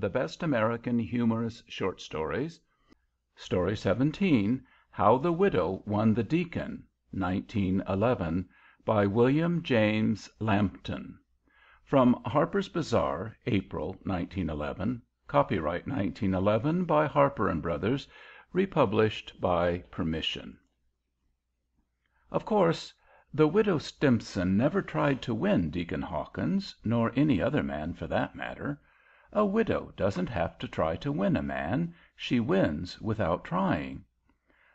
The Best American Humorous Short Stories. Story 17, How the Widow Won the Deacon, 1911, by William James Lampton. From Harper's Bazaar, April, 1911. Copyright 1911 by Harper and Brothers. Republished by permission. Of course, the widow Stimson never tried to win Deacon Hawkins, nor any other man for that matter. A widow doesn't have to try to win a man. She wins without trying.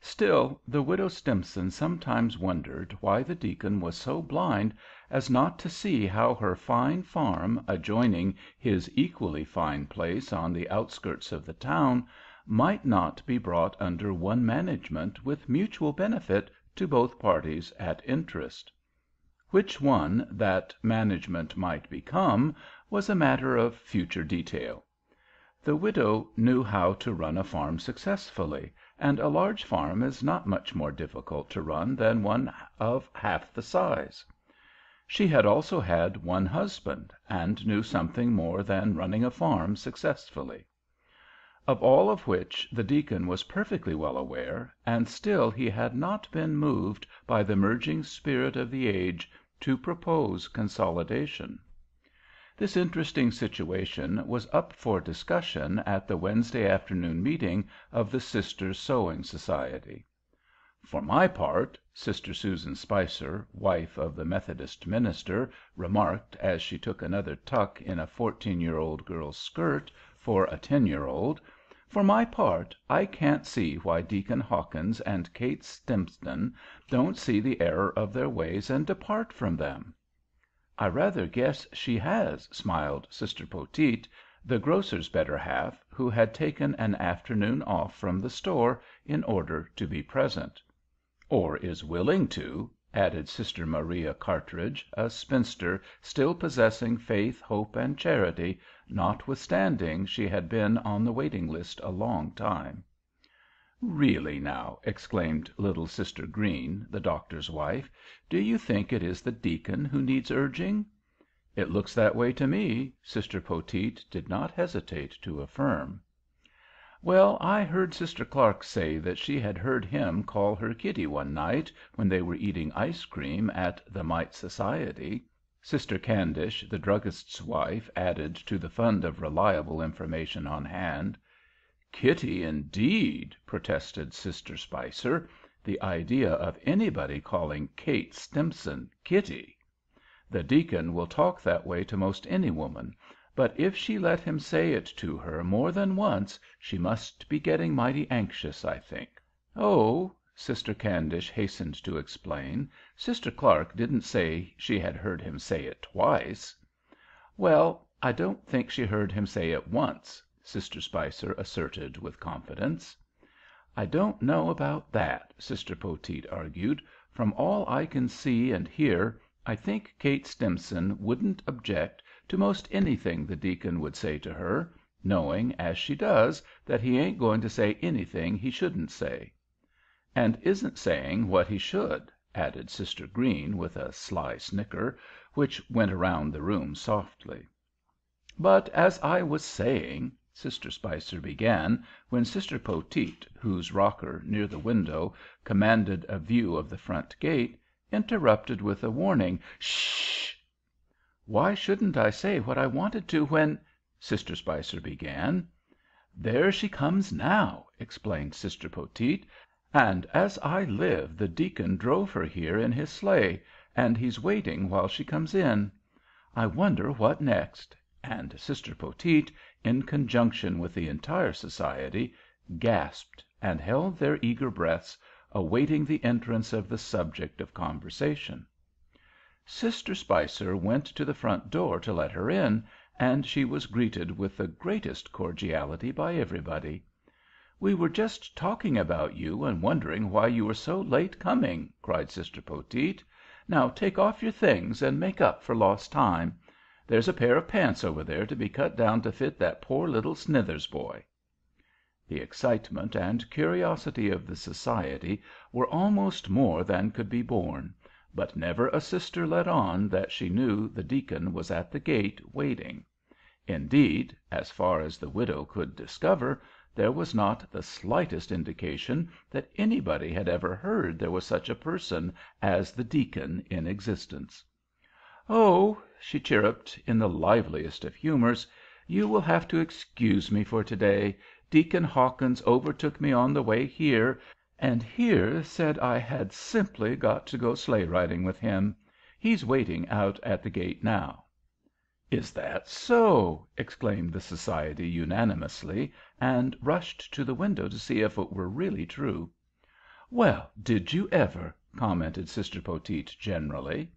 Still, the widow Stimson sometimes wondered why the deacon was so blind as not to see how her fine farm adjoining his equally fine place on the outskirts of the town might not be brought under one management with mutual benefit to both parties at interest. Which one that management might become was a matter of future detail. The widow knew how to run a farm successfully, and a large farm is not much more difficult to run than one of half the size. She had also had one husband, and knew something more than running a farm successfully. Of all of which the deacon was perfectly well aware, and still he had not been moved by the merging spirit of the age to propose consolidation. This interesting situation was up for discussion at the Wednesday afternoon meeting of the Sisters Sewing Society. For my part, Sister Susan Spicer, wife of the Methodist minister, remarked as she took another tuck in a 14-year-old girl's skirt for a 10-year-old, for my part, I can't see why Deacon Hawkins and Kate Stimson don't see the error of their ways and depart from them. I rather guess she has, smiled Sister Poteet, the grocer's better half, who had taken an afternoon off from the store in order to be present. Or is willing to, added Sister Maria Cartridge, a spinster still possessing faith, hope, and charity, notwithstanding she had been on the waiting list a long time. "Really now," exclaimed little Sister Green, the doctor's wife, "do you think it is the deacon who needs urging?" "It looks that way to me," Sister Poteet did not hesitate to affirm. "Well, I heard Sister Clark say that she had heard him call her Kitty one night when they were eating ice cream at the Mite Society," Sister Candish, the druggist's wife, added to the fund of reliable information on hand. "Kitty, indeed!" protested Sister Spicer. The idea of anybody calling Kate Stimson Kitty! The deacon will talk that way to most any woman, but if she let him say it to her more than once, she must be getting mighty anxious, I think. "Oh," Sister Candish hastened to explain, "Sister Clark didn't say she had heard him say it twice." "Well, I don't think she heard him say it once," Sister Spicer asserted with confidence. "I don't know about that," Sister Poteet argued. "From all I can see and hear, I think Kate Stimson wouldn't object to most anything the deacon would say to her, knowing, as she does, that he ain't going to say anything he shouldn't say." "And isn't saying what he should," added Sister Green with a sly snicker, which went around the room softly. "But as I was saying," Sister Spicer began, when Sister Poteet, whose rocker near the window commanded a view of the front gate, interrupted with a warning, "Shh!" "Why shouldn't I say what I wanted to when—" Sister Spicer began. "There she comes now," explained Sister Poteet, "and as I live the deacon drove her here in his sleigh, and he's waiting while she comes in. I wonder what next." And Sister Poteet, in conjunction with the entire society, gasped and held their eager breaths, awaiting the entrance of the subject of conversation. Sister Spicer went to the front door to let her in, and she was greeted with the greatest cordiality by everybody. "We were just talking about you and wondering why you were so late coming," cried Sister Poteet. "Now take off your things and make up for lost time. There's a pair of pants over there to be cut down to fit that poor little Snithers boy." The excitement and curiosity of the society were almost more than could be borne, but never a sister let on that she knew the deacon was at the gate waiting. Indeed, as far as the widow could discover, there was not the slightest indication that anybody had ever heard there was such a person as the deacon in existence. "Oh," she chirruped, in the liveliest of humors, "you will have to excuse me for to-day. Deacon Hawkins overtook me on the way here, and here said I had simply got to go sleigh riding with him. He's waiting out at the gate now." "Is that so?" exclaimed the society unanimously, and rushed to the window to see if it were really true. "Well, did you ever?" commented Sister Poteet generally.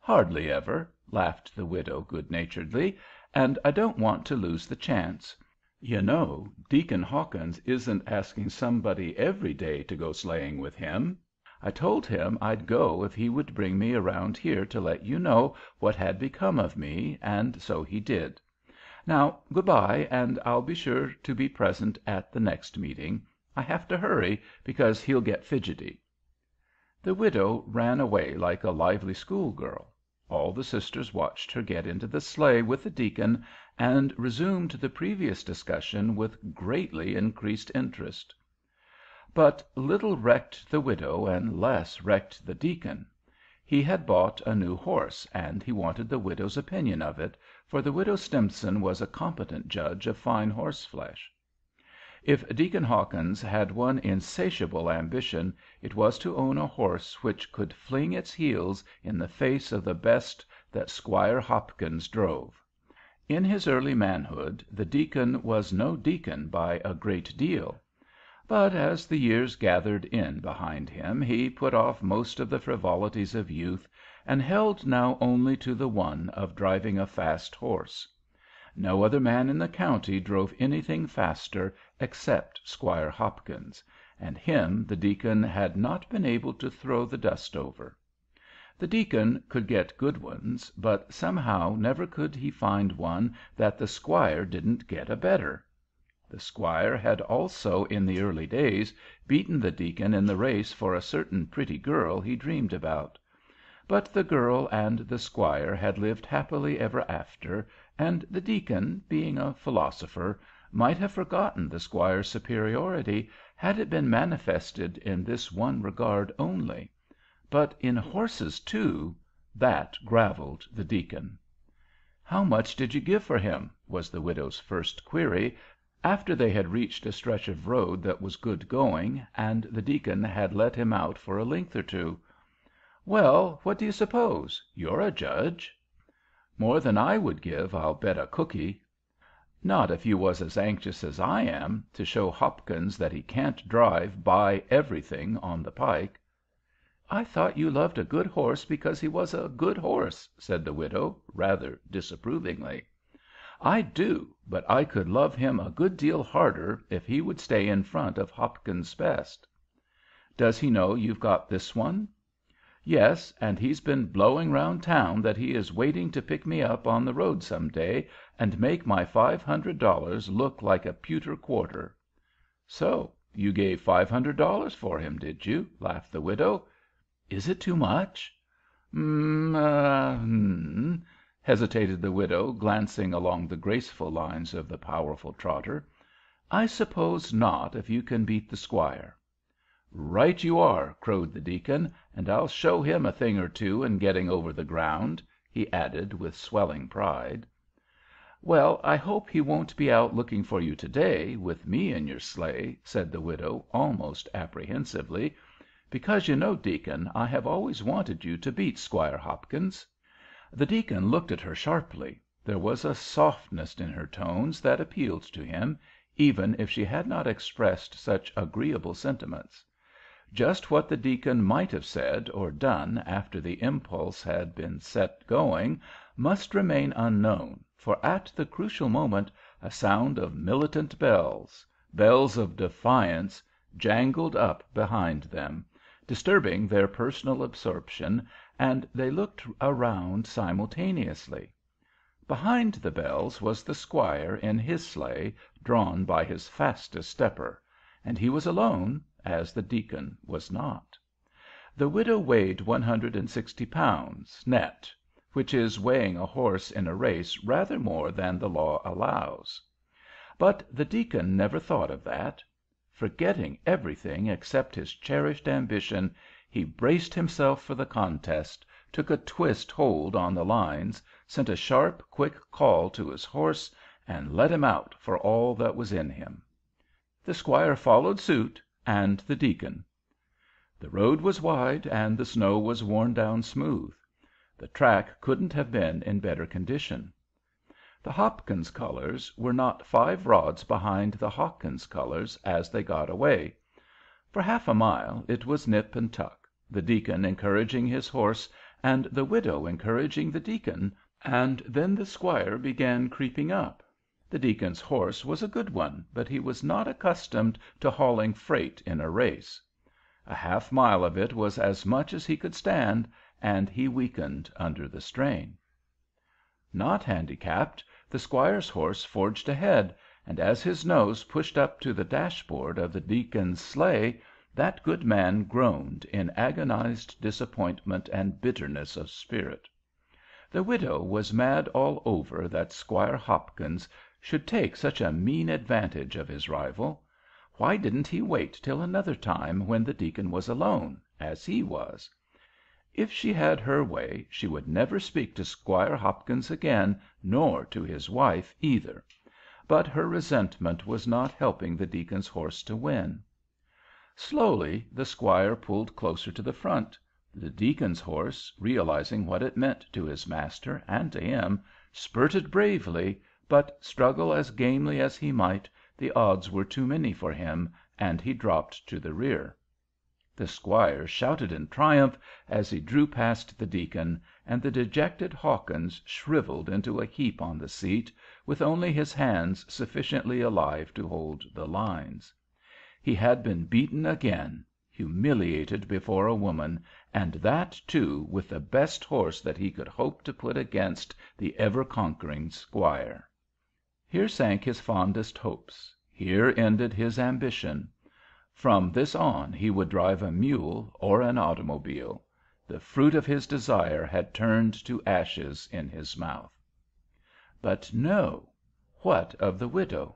"Hardly ever," laughed the widow good-naturedly, "and I don't want to lose the chance. You know, Deacon Hawkins isn't asking somebody every day to go sleighing with him. I told him I'd go if he would bring me around here to let you know what had become of me, and so he did. Now, good-bye, and I'll be sure to be present at the next meeting. I have to hurry, because he'll get fidgety." The widow ran away like a lively schoolgirl. All the sisters watched her get into the sleigh with the deacon, and resumed the previous discussion with greatly increased interest. But little recked the widow, and less recked the deacon. He had bought a new horse, and he wanted the widow's opinion of it, for the widow Stimson was a competent judge of fine horseflesh. If Deacon Hawkins had one insatiable ambition, it was to own a horse which could fling its heels in the face of the best that Squire Hopkins drove. In his early manhood the deacon was no deacon by a great deal. But as the years gathered in behind him, he put off most of the frivolities of youth, and held now only to the one of driving a fast horse. No other man in the county drove anything faster except Squire Hopkins, and him the deacon had not been able to throw the dust over. The deacon could get good ones, but somehow never could he find one that the squire didn't get a better. The squire had also, in the early days, beaten the deacon in the race for a certain pretty girl he dreamed about. But the girl and the squire had lived happily ever after, and the deacon, being a philosopher, might have forgotten the squire's superiority had it been manifested in this one regard only. But in horses, too, that gravelled the deacon. "How much did you give for him?" was the widow's first query, after they had reached a stretch of road that was good going, and the deacon had let him out for a length or two. "Well, what do you suppose? You're a judge." "More than I would give, I'll bet a cookie." "Not if you was as anxious as I am to show Hopkins that he can't drive by everything on the pike." "I thought you loved a good horse because he was a good horse," said the widow, rather disapprovingly. "I do, but I could love him a good deal harder if he would stay in front of Hopkins' best." "Does he know you've got this one?" "Yes, and he's been blowing round town that he is waiting to pick me up on the road some day and make my $500 look like a pewter quarter." "So you gave $500 for him, did you?" laughed the widow. "Is it too much?" Hesitated the widow, glancing along the graceful lines of the powerful trotter. "I suppose not, if you can beat the squire." "Right you are," crowed the deacon, "and I'll show him a thing or two in getting over the ground," he added with swelling pride. "Well, I hope he won't be out looking for you to-day, with me in your sleigh," said the widow, almost apprehensively, "because you know, deacon, I have always wanted you to beat Squire Hopkins." The deacon looked at her sharply. There was a softness in her tones that appealed to him, even if she had not expressed such agreeable sentiments. Just what the deacon might have said or done after the impulse had been set going must remain unknown, for at the crucial moment a sound of militant bells, bells of defiance, jangled up behind them, disturbing their personal absorption, and they looked around simultaneously. Behind the bells was the squire in his sleigh, drawn by his fastest stepper, and he was alone, as the deacon was not. The widow weighed 160 pounds, net, which is weighing a horse in a race rather more than the law allows. But the deacon never thought of that. Forgetting everything except his cherished ambition, he braced himself for the contest, took a twist hold on the lines, sent a sharp, quick call to his horse, and let him out for all that was in him. The squire followed suit, and the deacon. The road was wide, and the snow was worn down smooth. The track couldn't have been in better condition. The Hopkins colors were not 5 rods behind the Hawkins colors as they got away. For half a mile it was nip and tuck, the deacon encouraging his horse and the widow encouraging the deacon, and then the squire began creeping up. The deacon's horse was a good one, but he was not accustomed to hauling freight in a race. A half mile of it was as much as he could stand, and he weakened under the strain. Not handicapped, the squire's horse forged ahead, and as his nose pushed up to the dashboard of the deacon's sleigh, that good man groaned in agonized disappointment and bitterness of spirit. The widow was mad all over that Squire Hopkins should take such a mean advantage of his rival. Why didn't he wait till another time when the deacon was alone, as he was? If she had her way, she would never speak to Squire Hopkins again, nor to his wife either. But her resentment was not helping the deacon's horse to win. Slowly the squire pulled closer to the front. The deacon's horse, realizing what it meant to his master and to him, spurted bravely, but struggle as gamely as he might, the odds were too many for him, and he dropped to the rear. The squire shouted in triumph as he drew past the deacon, and the dejected Hawkins shriveled into a heap on the seat, with only his hands sufficiently alive to hold the lines. He had been beaten again, humiliated before a woman, and that, too, with the best horse that he could hope to put against the ever-conquering squire. Here sank his fondest hopes, here ended his ambition. From this on he would drive a mule or an automobile. The fruit of his desire had turned to ashes in his mouth. But no, what of the widow?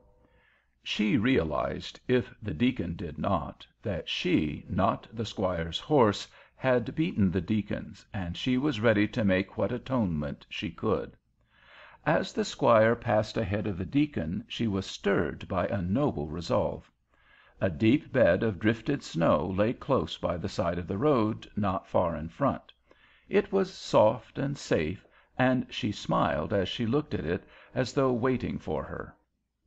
She realized, if the deacon did not, that she, not the squire's horse, had beaten the deacon's, and she was ready to make what atonement she could. As the squire passed ahead of the deacon, she was stirred by a noble resolve. A deep bed of drifted snow lay close by the side of the road, not far in front. It was soft and safe, and she smiled as she looked at it, as though waiting for her.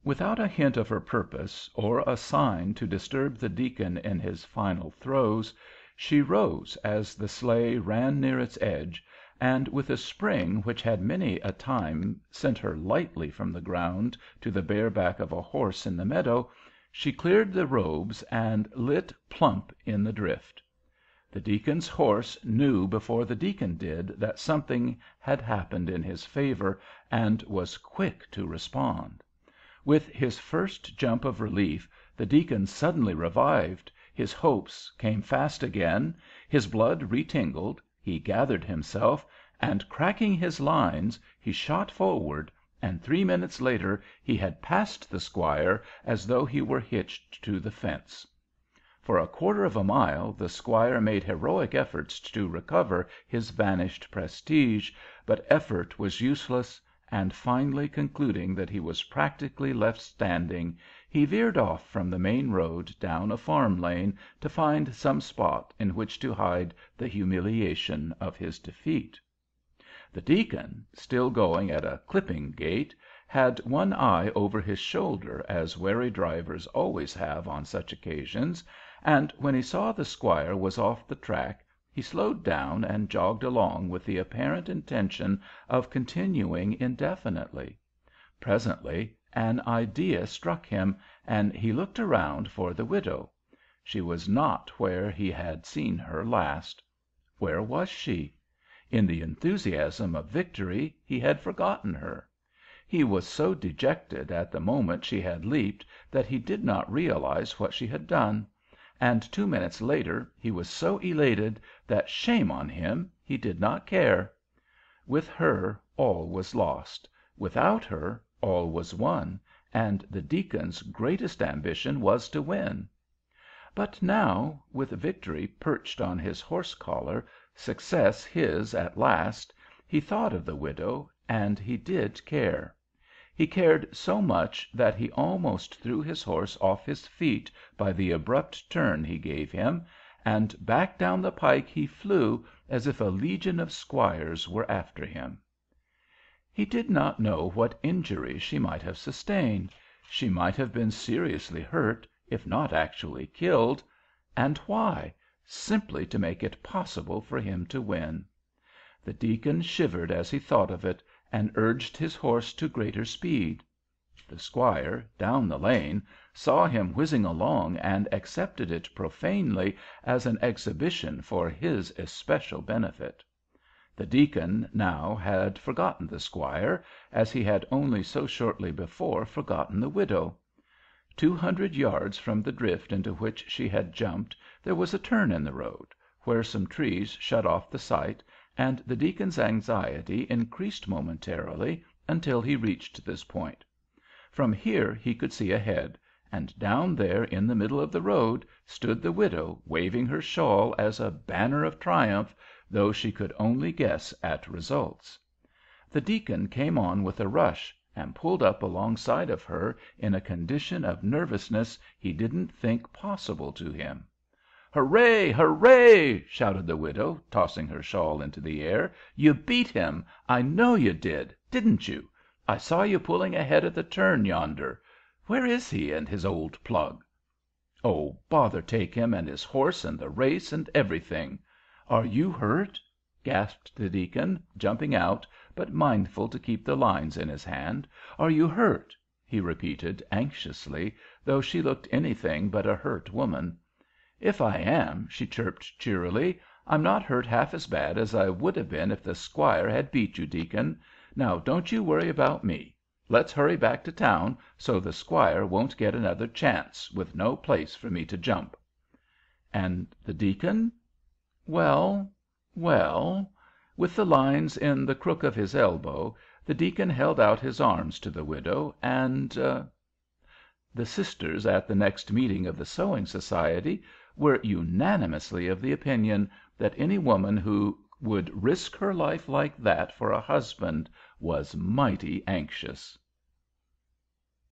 Without a hint of her purpose, or a sign to disturb the deacon in his final throes, she rose as the sleigh ran near its edge, and with a spring which had many a time sent her lightly from the ground to the bare back of a horse in the meadow, she cleared the robes and lit plump in the drift. The deacon's horse knew before the deacon did that something had happened in his favor, and was quick to respond. With his first jump of relief, the deacon suddenly revived, his hopes came fast again, his blood retingled, he gathered himself, and cracking his lines, he shot forward, and 3 minutes later he had passed the squire as though he were hitched to the fence. For a quarter of a mile the squire made heroic efforts to recover his vanished prestige, but effort was useless, and finally concluding that he was practically left standing, he veered off from the main road down a farm lane to find some spot in which to hide the humiliation of his defeat. The deacon, still going at a clipping gait, had one eye over his shoulder, as wary drivers always have on such occasions, and when he saw the squire was off the track, he slowed down and jogged along with the apparent intention of continuing indefinitely. Presently an idea struck him, and he looked around for the widow. She was not where he had seen her last. Where was she? In the enthusiasm of victory he had forgotten her. He was so dejected at the moment she had leaped that he did not realize what she had done, and 2 minutes later he was so elated that, shame on him, he did not care. With her all was lost; without her all was won, and the deacon's greatest ambition was to win. But now, with victory perched on his horse collar, success his at last, he thought of the widow, and he did care. He cared so much that he almost threw his horse off his feet by the abrupt turn he gave him, and back down the pike he flew as if a legion of squires were after him. He did not know what injury she might have sustained. She might have been seriously hurt, if not actually killed. And why? Simply to make it possible for him to win. The deacon shivered as he thought of it, and urged his horse to greater speed. The squire, down the lane, saw him whizzing along and accepted it profanely as an exhibition for his especial benefit. The deacon now had forgotten the squire, as he had only so shortly before forgotten the widow. 200 yards from the drift into which she had jumped there was a turn in the road, where some trees shut off the sight, and the deacon's anxiety increased momentarily until he reached this point. From here he could see ahead, and down there in the middle of the road stood the widow waving her shawl as a banner of triumph, though she could only guess at results. The deacon came on with a rush, and pulled up alongside of her in a condition of nervousness he didn't think possible to him. "Hooray! Hooray!" shouted the widow, tossing her shawl into the air. "You beat him! I know you did! Didn't you? I saw you pulling ahead at the turn yonder. Where is he and his old plug?" "Oh, bother take him and his horse and the race and everything! Are you hurt?" gasped the deacon, jumping out, but mindful to keep the lines in his hand. "Are you hurt?" he repeated anxiously, though she looked anything but a hurt woman. "If I am," she chirped cheerily, "I'm not hurt half as bad as I would have been if the squire had beat you, deacon. Now don't you worry about me. Let's hurry back to town so the squire won't get another chance with no place for me to jump." And the deacon? Well, well, with the lines in the crook of his elbow, the deacon held out his arms to the widow, and the sisters at the next meeting of the Sewing Society were unanimously of the opinion that any woman who would risk her life like that for a husband was mighty anxious.